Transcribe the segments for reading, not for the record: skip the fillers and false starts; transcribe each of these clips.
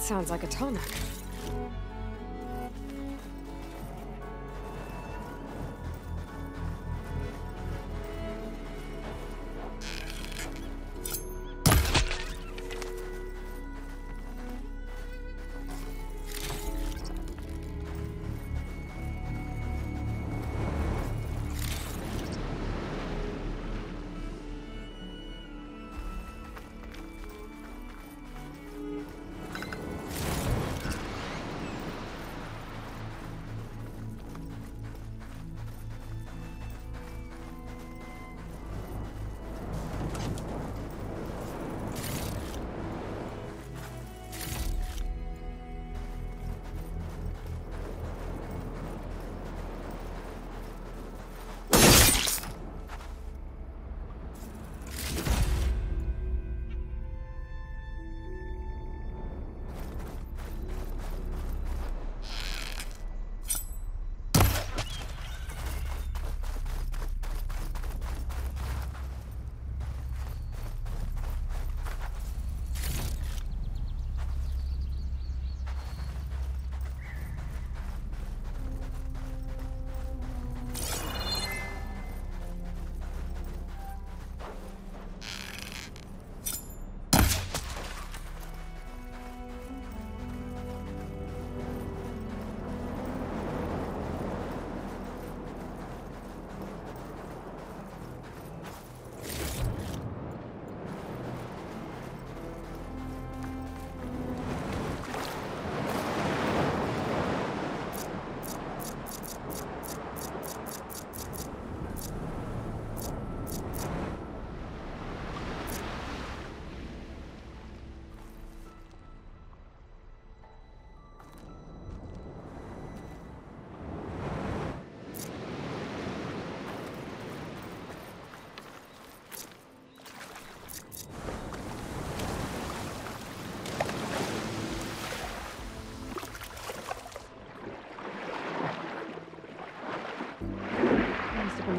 That sounds like a Tallneck.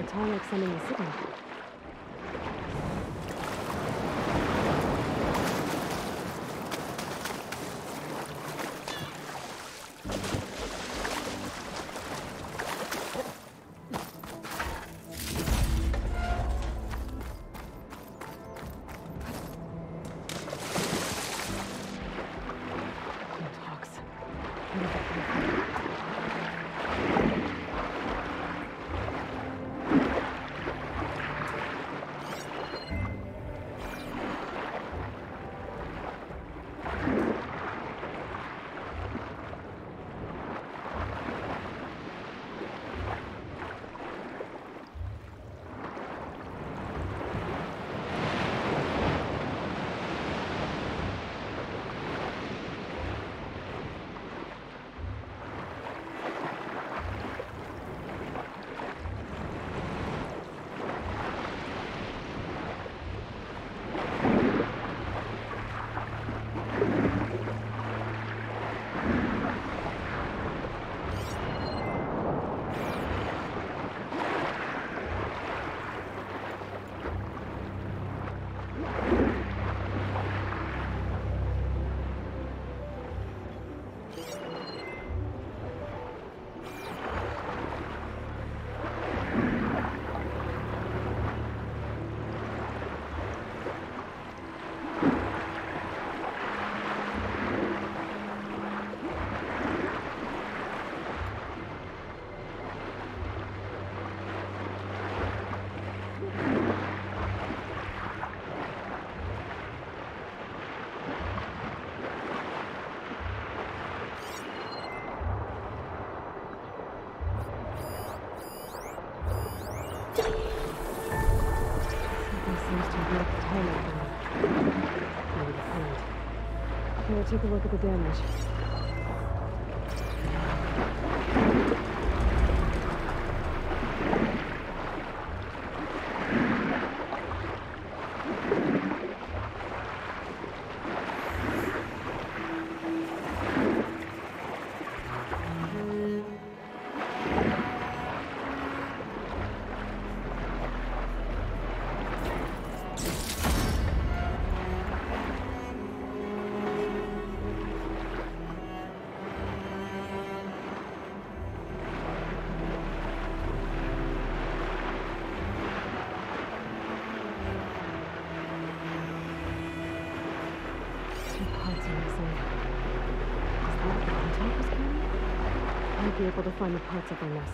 Tallneck sending a signal. Let's take a look at the damage. contact was coming, I'd be able to find the parts of our nest.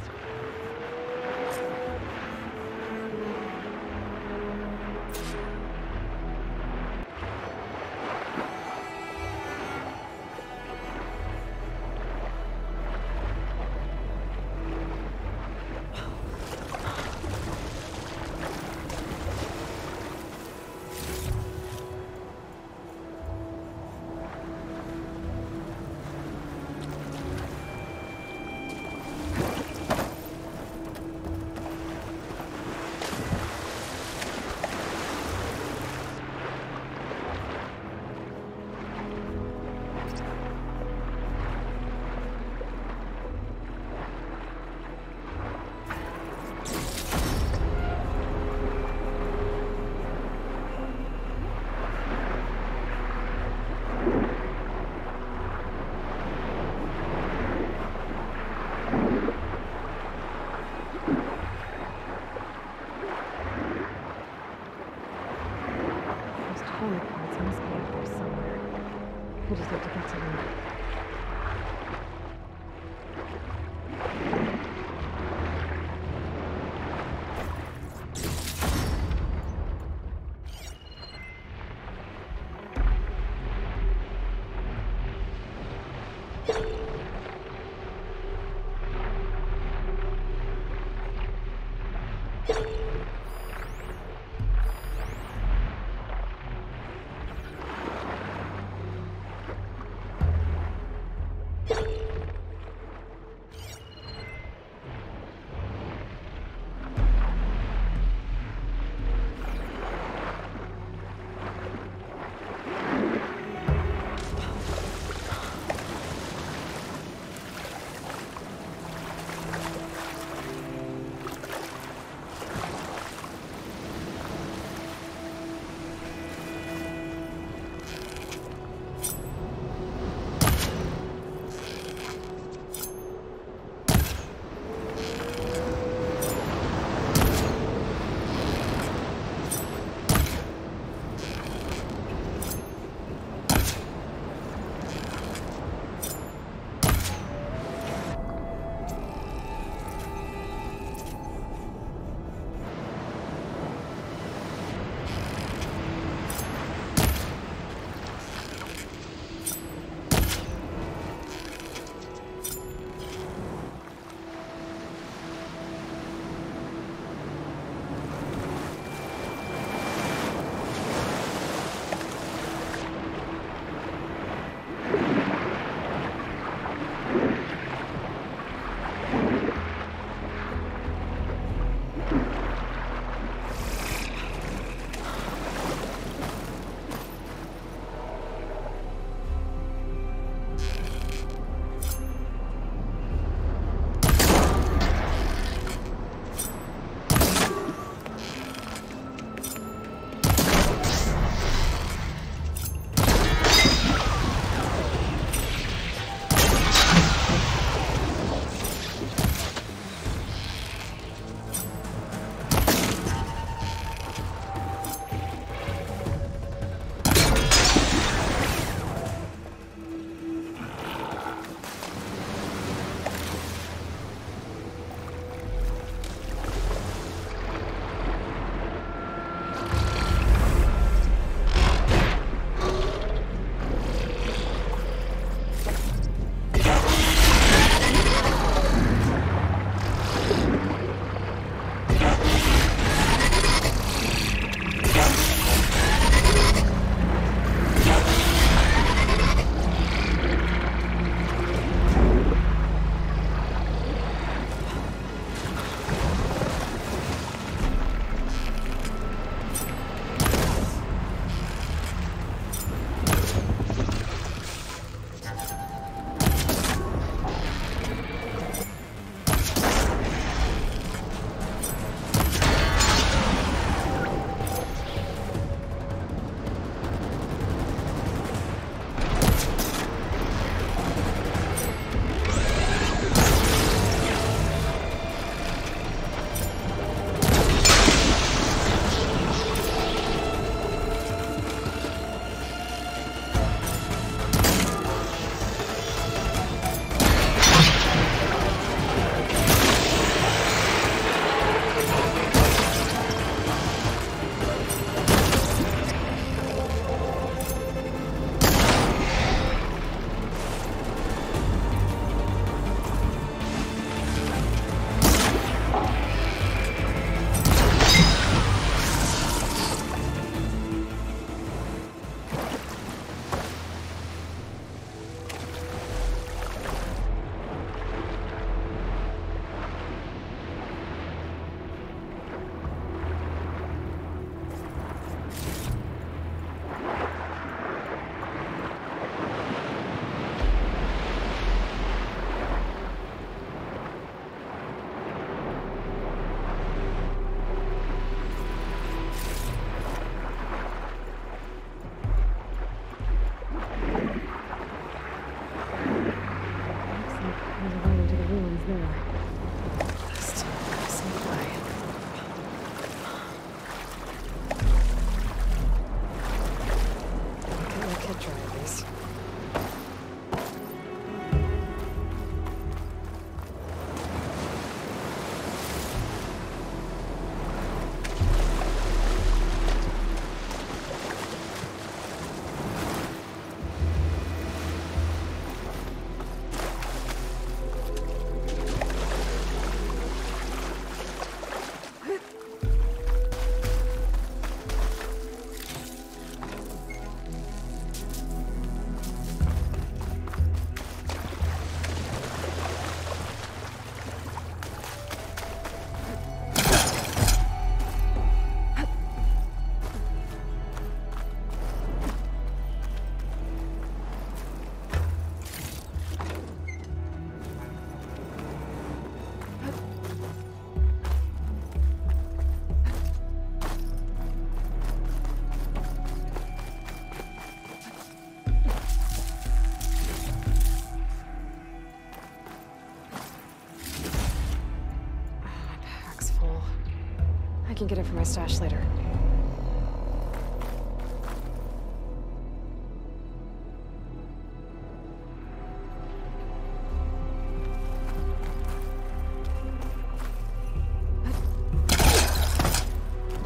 I can get it from my stash later.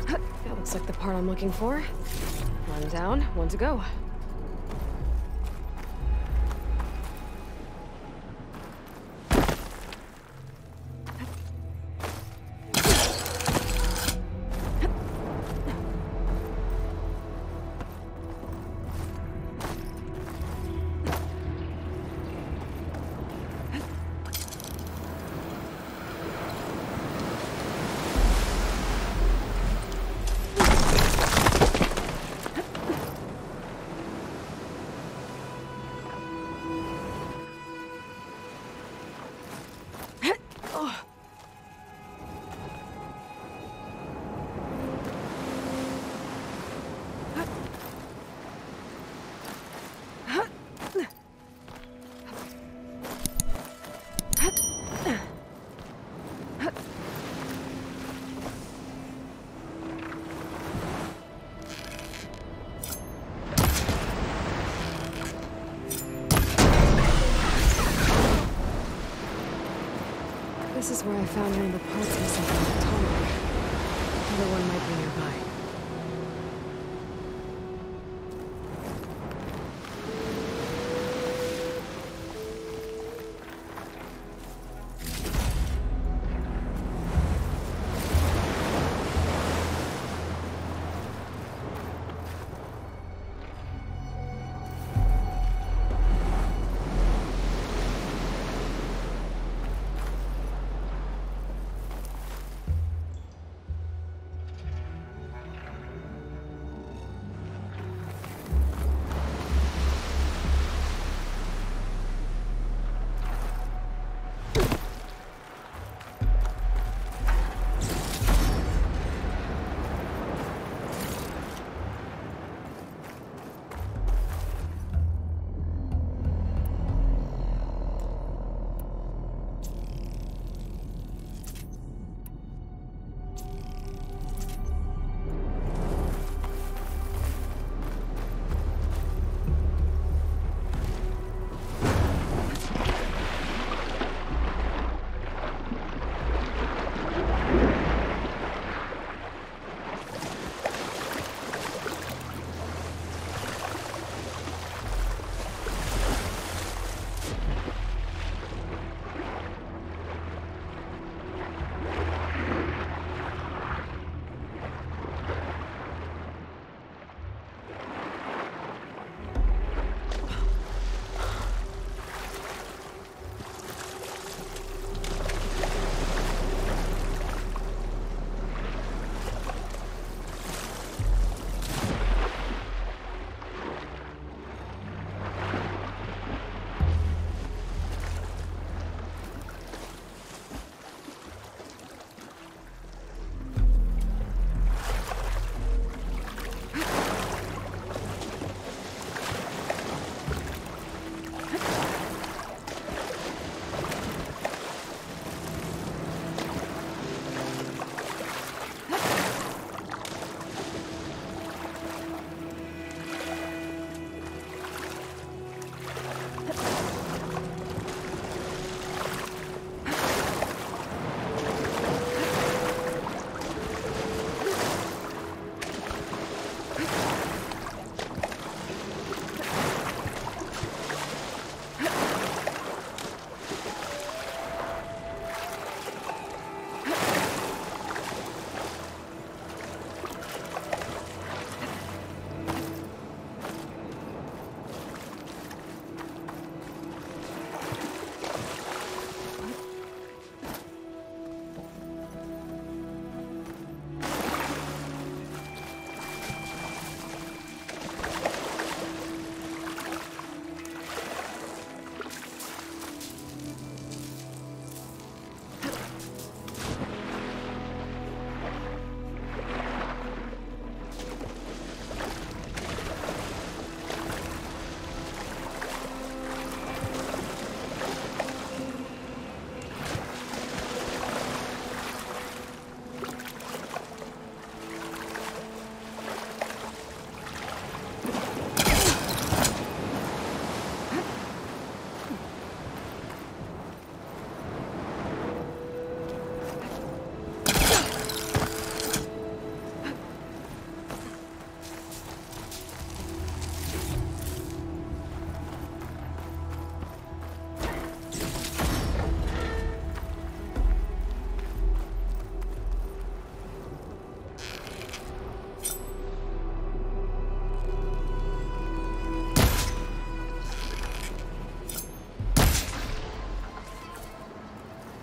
That looks like the part I'm looking for. One down, one to go. This is where I found one of the parts of the Tallneck. Another one might be nearby.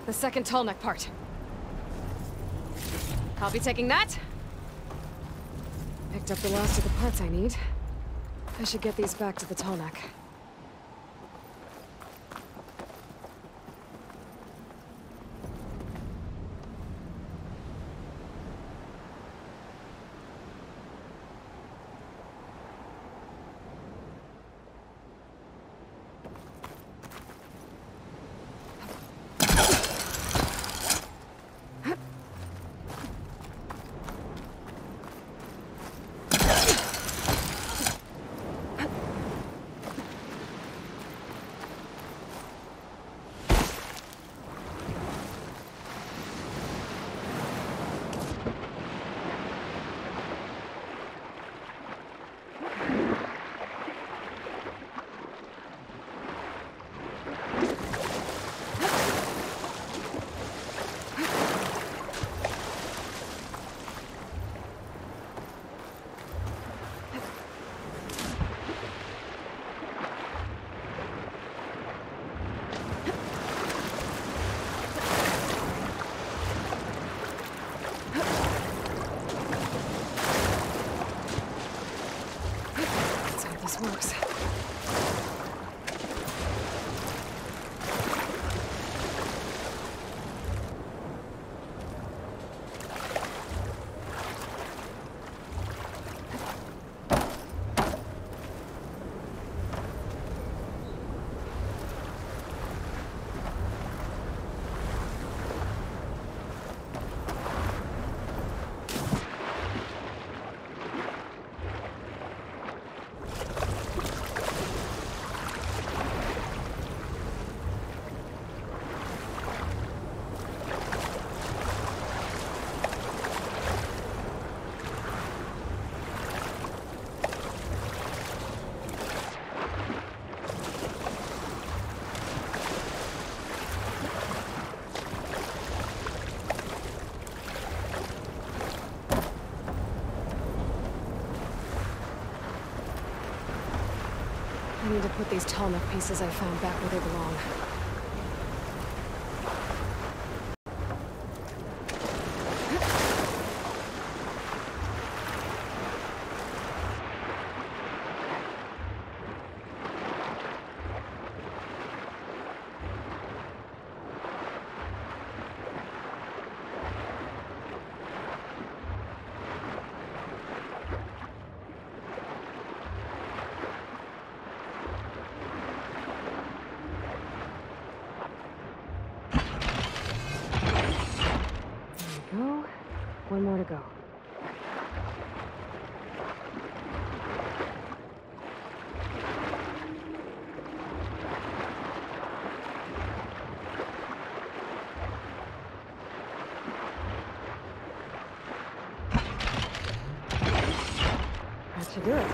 The second Tallneck part. I'll be taking that. Picked up the last of the parts I need. I should get these back to the Tallneck. Works. I need to put these Tallneck pieces I found back where they belong. One more to go. That should do it.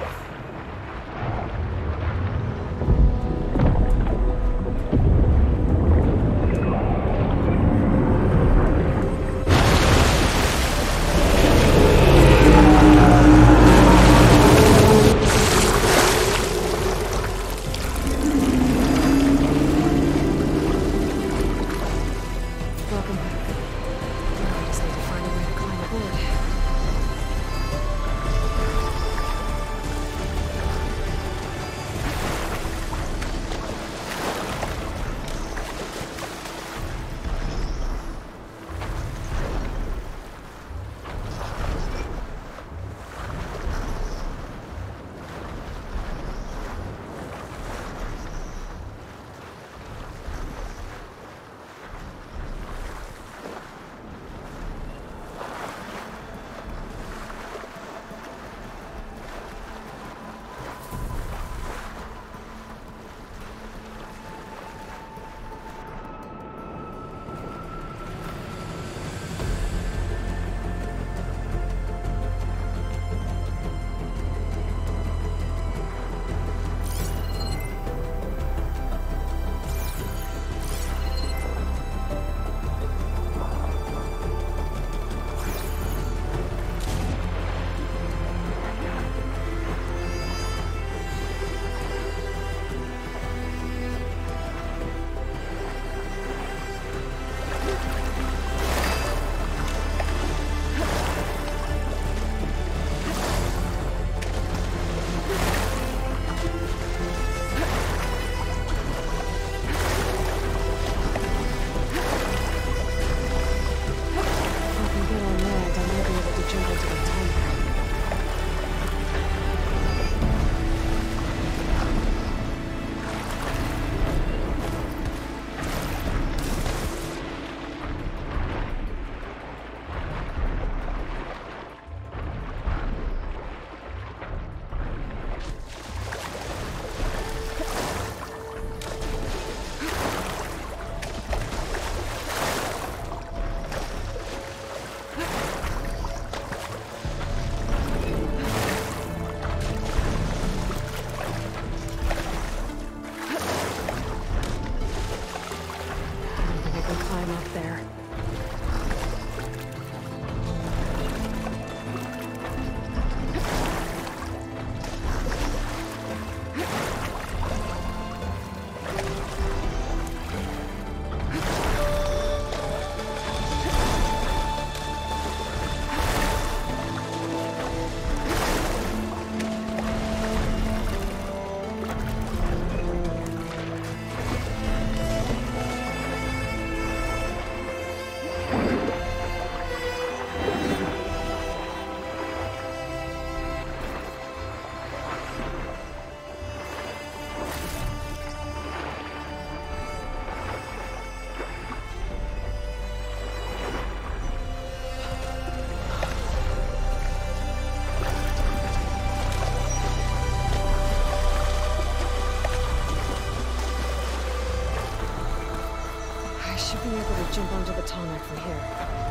should be able to jump onto the Tallneck from here.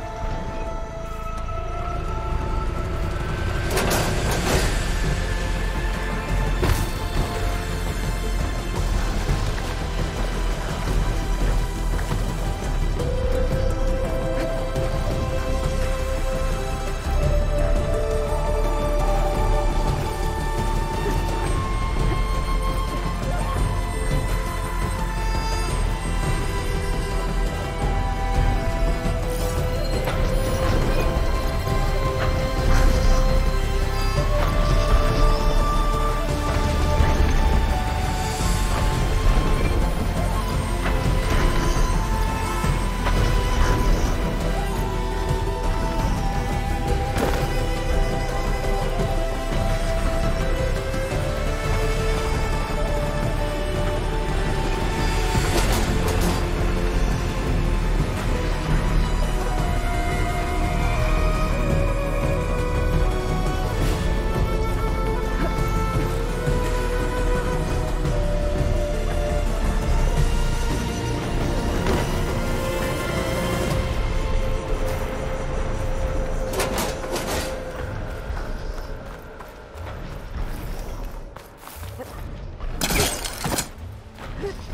Huh?